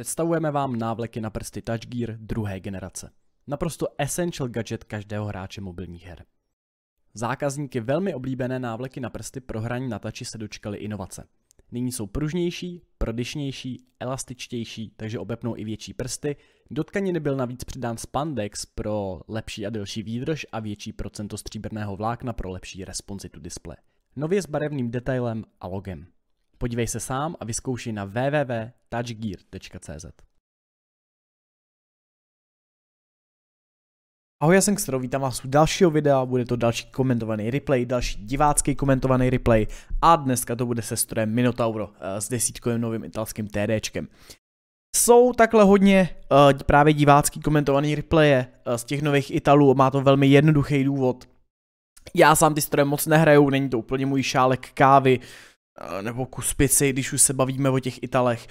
Představujeme vám návleky na prsty Touch Gear druhé generace. Naprosto essential gadget každého hráče mobilních her. Zákazníky velmi oblíbené návleky na prsty pro hraní na tači se dočkaly inovace. Nyní jsou pružnější, prodyšnější, elastičtější, takže obepnou i větší prsty. Do tkaniny byl navíc přidán spandex pro lepší a delší výdrž a větší procento stříbrného vlákna pro lepší responsitu displeje. Nově s barevným detailem a logem. Podívej se sám a vyzkoušej na www.touchgear.cz. Ahoj, já jsem Karo, vítám vás u dalšího videa, bude to další komentovaný replay, další divácký komentovaný replay a dneska to bude se strojem Minotauro s desítkovým novým italským TDčkem. Jsou takhle hodně právě divácký komentovaný replaye z těch nových Italů, má to velmi jednoduchý důvod. Já sám ty stroje moc nehraju, není to úplně můj šálek kávy nebo kus pici, když už se bavíme o těch Italech.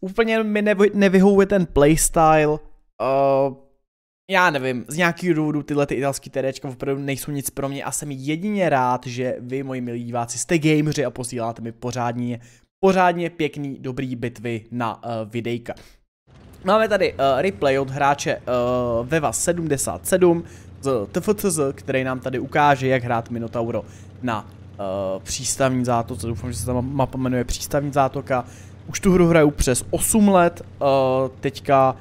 Úplně mi nevyhovuje ten playstyle, já nevím, z nějakého důvodu tyhle ty italský TDčka opravdu nejsou nic pro mě a jsem jedině rád, že vy, moji milí diváci, jste gameři a posíláte mi pořádně pěkný, dobrý bitvy na videjka. Máme tady replay od hráče VEVA77 z tfz, který nám tady ukáže, jak hrát Minotauro na přístavní zátoce. Doufám, že se ta mapa jmenuje přístavní zátoka. Už tu hru hraju přes 8 let, teďka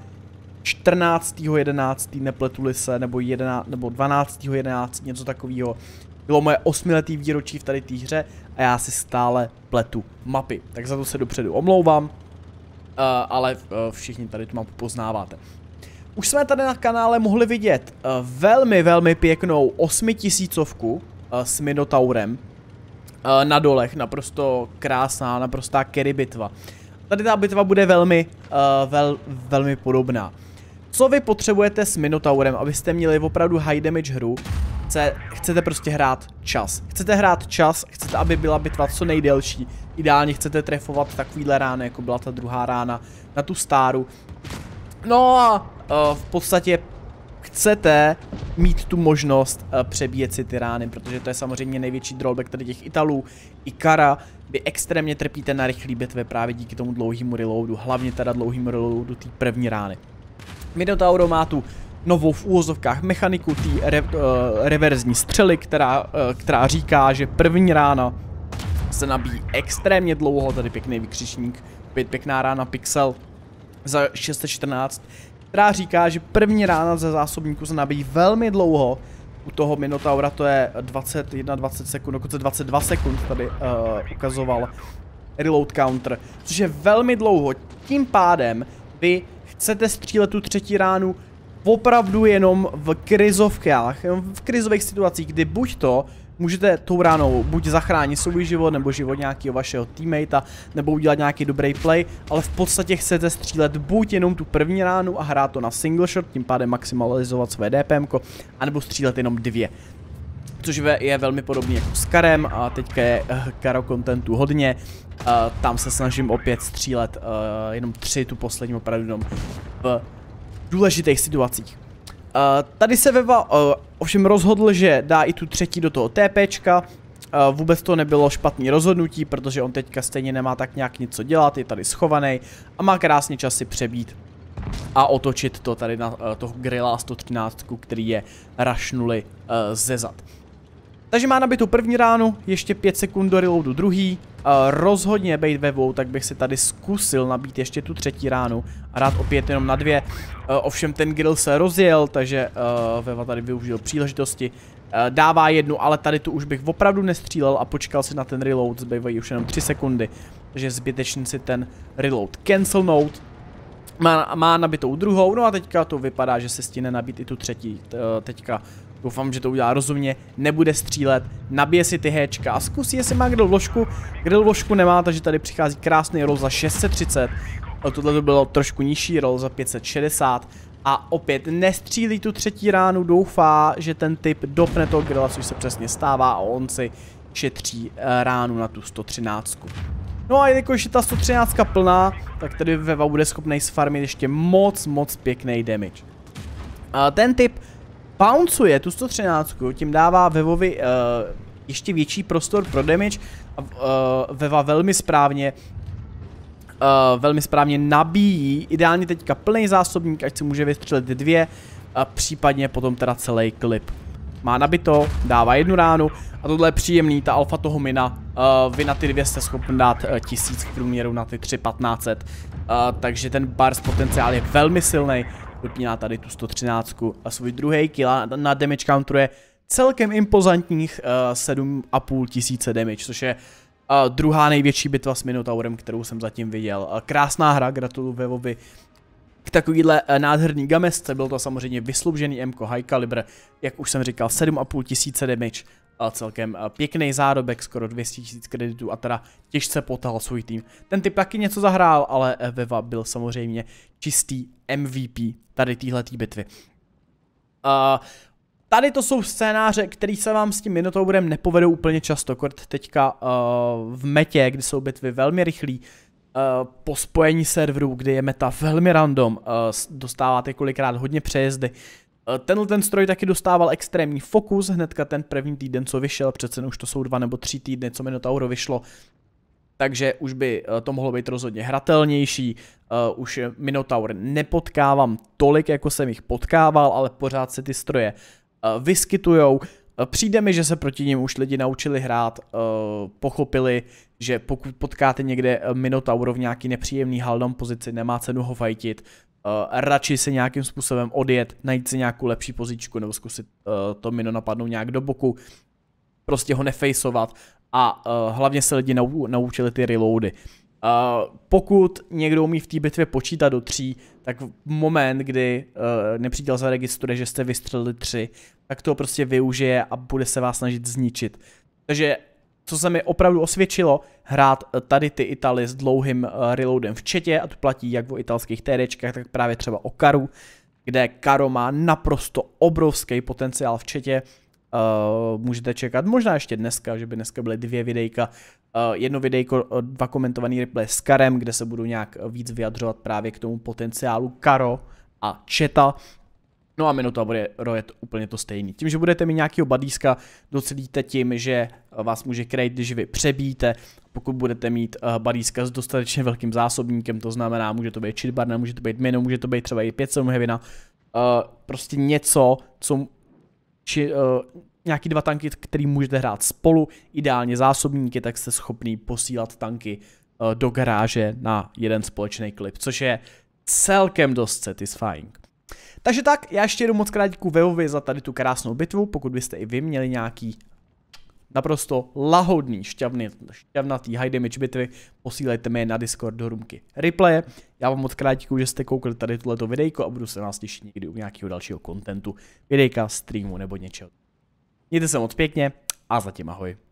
14.11. nepletuli se, nebo 12.11. něco takového. Bylo moje 8letý výročí v tady té hře a já si stále pletu mapy. Tak za to se dopředu omlouvám, ale všichni tady tu mapu poznáváte. Už jsme tady na kanále mohli vidět velmi pěknou 8000ovku s Minotaurem na dolech, naprosto krásná, naprostá carry bitva. Tady ta bitva bude velmi podobná. Co vy potřebujete s Minotaurem, abyste měli opravdu high damage hru? Chcete prostě hrát čas. Chcete, aby byla bitva co nejdelší. Ideálně chcete trefovat takovýhle rány, jako byla ta druhá rána na tu stáru. No a v podstatě chcete mít tu možnost přebíjet si ty rány, protože to je samozřejmě největší drawback tady těch Italů. Ikara, vy extrémně trpíte na rychlý bitvě právě díky tomu dlouhému reloadu, hlavně teda dlouhému reloadu té první rány. Minotauro má tu novou v úvozovkách mechaniku té reverzní střely, která říká, že první rána se nabíjí extrémně dlouho, tady pěkný vykřičník, pěkná rána pixel za 614, která říká, že první rána ze zásobníku se nabíjí velmi dlouho. U toho Minotaura to je 21-20 sekund, dokonce 22 sekund tady ukazoval reload counter, což je velmi dlouho. Tím pádem vy chcete střílet tu třetí ránu opravdu jenom v krizovkách, jenom v krizových situacích, kdy buď to můžete tou ránou buď zachránit svůj život, nebo život nějakého vašeho teammata, nebo udělat nějaký dobrý play, ale v podstatě chcete střílet buď jenom tu první ránu a hrát to na single shot, tím pádem maximalizovat své DPMko, anebo střílet jenom dvě. Což je velmi podobný jako s Karem, a teďka je Karo contentu hodně, tam se snažím opět střílet jenom tři, tu poslední opravdu jenom v důležitých situacích. Tady se Veva ovšem rozhodl, že dá i tu třetí do toho TPčka, vůbec to nebylo špatné rozhodnutí, protože on teďka stejně nemá tak nějak něco dělat, je tady schovaný a má krásně čas si přebít a otočit to tady na toho grilla 113, který je rašnuli ze zad. Takže má nabitou první ránu, ještě 5 sekund do reloadu druhý, rozhodně bejt vevou, tak bych si tady zkusil nabít ještě tu třetí ránu a dát opět jenom na dvě, ovšem ten grill se rozjel, takže Veva tady využil příležitosti, dává jednu, ale tady tu už bych opravdu nestřílel a počkal si na ten reload, zbývají už jenom 3 sekundy, takže zbytečně si ten reload cancelnout. Má nabitou druhou, no a teďka to vypadá, že se stihne nabít i tu třetí, teďka doufám, že to udělá rozumně, nebude střílet, nabije si ty héčka a zkusí, jestli má grill vložku nemá, takže tady přichází krásný roll za 630, tohle to bylo trošku nižší roll za 560 a opět nestřílí tu třetí ránu, doufá, že ten typ dopne toho grilla, což se přesně stává a on si šetří ránu na tu 113. No a jelikož je ta 113 plná, tak tady Veva bude schopný sfarmit ještě moc pěkný damage. A ten typ pouncuje tu 113, tím dává Vevovi ještě větší prostor pro damage a Veva velmi správně velmi správně nabíjí. Ideálně teďka plný zásobník, ať si může vystřelit dvě, a případně potom teda celý klip. Má nabito, dává jednu ránu a tohle je příjemný, ta alfa toho mina. Vy na ty dvě jste schopni dát 1000 v průměru, na ty 3 1500. Takže ten bars potenciál je velmi silný. Odpíná tady tu 113 a svůj druhý kill na damage counteru je celkem impozantních 7500 damage, což je druhá největší bitva s Minotaurem, kterou jsem zatím viděl. Krásná hra, gratuluju VEVovi k takovýhle nádherný gamesce. Byl to samozřejmě vysloužený MK High Caliber, jak už jsem říkal, 7500 damage, celkem pěkný zárobek, skoro 200 000 kreditů a teda těžce potahal svůj tým. Ten typ taky něco zahrál, ale VEVA byl samozřejmě čistý MVP tady téhletý bitvy. Tady to jsou scénáře, které se vám s tím Minotaurem nepovedou úplně často, kort teďka v metě, kdy jsou bitvy velmi rychlý, po spojení serverů, kdy je meta velmi random, dostáváte kolikrát hodně přejezdy. Tenhle ten stroj taky dostával extrémní fokus, hnedka ten první týden, co vyšel, přece už to jsou 2 nebo 3 týdny, co Minotauro vyšlo, takže už by to mohlo být rozhodně hratelnější. Už Minotaur nepotkávám tolik, jako jsem jich potkával, ale pořád se ty stroje vyskytujou. Přijde mi, že se proti nim už lidi naučili hrát, pochopili, že pokud potkáte někde Minotauro v nějaký nepříjemný haldom pozici, nemá cenu ho fajtit, radši se nějakým způsobem odjet, najít si nějakou lepší pozičku nebo zkusit to Mino napadnout nějak do boku, prostě ho nefejsovat a hlavně se lidi naučili ty reloady. Pokud někdo umí v té bitvě počítat do 3, tak v moment, kdy nepřítel zaregistruje, že jste vystřelili 3, tak to prostě využije a bude se vás snažit zničit. Takže co se mi opravdu osvědčilo, hrát tady ty Italy s dlouhým reloadem v chatě, a to platí jak o italských TDčkách, tak právě třeba o Karu, kde Karo má naprosto obrovský potenciál v chatě. Můžete čekat možná ještě dneska, že by dneska byly 2 videjka, jedno videjko, 2 komentovaný replay s Karem, kde se budu nějak víc vyjadřovat právě k tomu potenciálu Karo a chata. No a Minotauro je úplně to stejný. Tím, že budete mít nějakého badíska, docelíte tím, že vás může krejt, když vy přebíjíte. Pokud budete mít badíska s dostatečně velkým zásobníkem, to znamená, může to být cheatbarna, může to být mino, může to být třeba i 5-7 heavina, prostě něco, co či nějaký 2 tanky, který můžete hrát spolu, ideálně zásobníky, tak jste schopný posílat tanky do garáže na jeden společný klip, což je celkem dost satisfying. Takže tak, já ještě jednou moc krát děkuju VEVovi za tady tu krásnou bitvu. Pokud byste i vy měli nějaký naprosto lahodný, šťavnatý high damage bitvy, posílejte mi je na Discord do roomky replaye. Já vám moc krát děkuju, že jste koukali tady tohleto videjko a budu se vás těšit někdy u nějakého dalšího kontentu, videjka, streamu nebo něčeho. Mějte se moc pěkně a zatím ahoj.